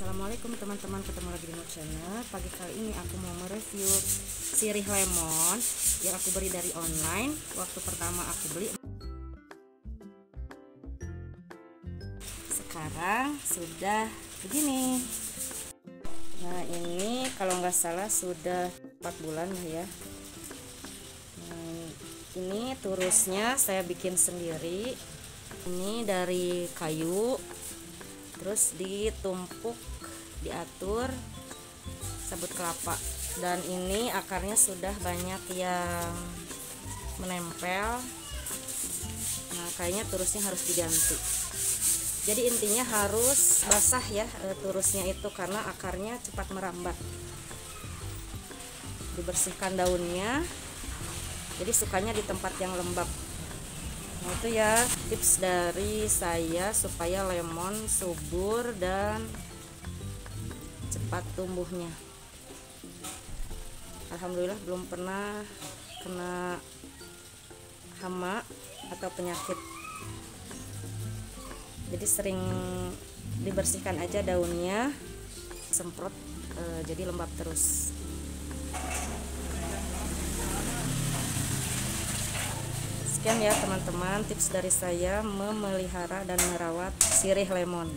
Assalamualaikum teman-teman, ketemu lagi di my channel. Pagi kali ini aku mau mereview sirih lemon yang aku beli dari online. Waktu pertama aku beli, sekarang sudah begini. Nah ini kalau nggak salah sudah 4 bulan ya. Nah, ini turusnya saya bikin sendiri. Ini dari kayu, terus ditumpuk, diatur sabut kelapa, dan ini akarnya sudah banyak yang menempel. Nah kayaknya turusnya harus diganti. Jadi intinya harus basah ya turusnya itu, karena akarnya cepat merambat. Dibersihkan daunnya, jadi sukanya di tempat yang lembab. Nah, itu ya tips dari saya supaya lemon subur dan cepat tumbuhnya. Alhamdulillah belum pernah kena hama atau penyakit. Jadi sering dibersihkan aja daunnya, semprot jadi lembab terus. Sekian ya teman-teman tips dari saya memelihara dan merawat sirih lemon.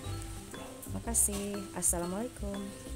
Terima kasih. Assalamualaikum.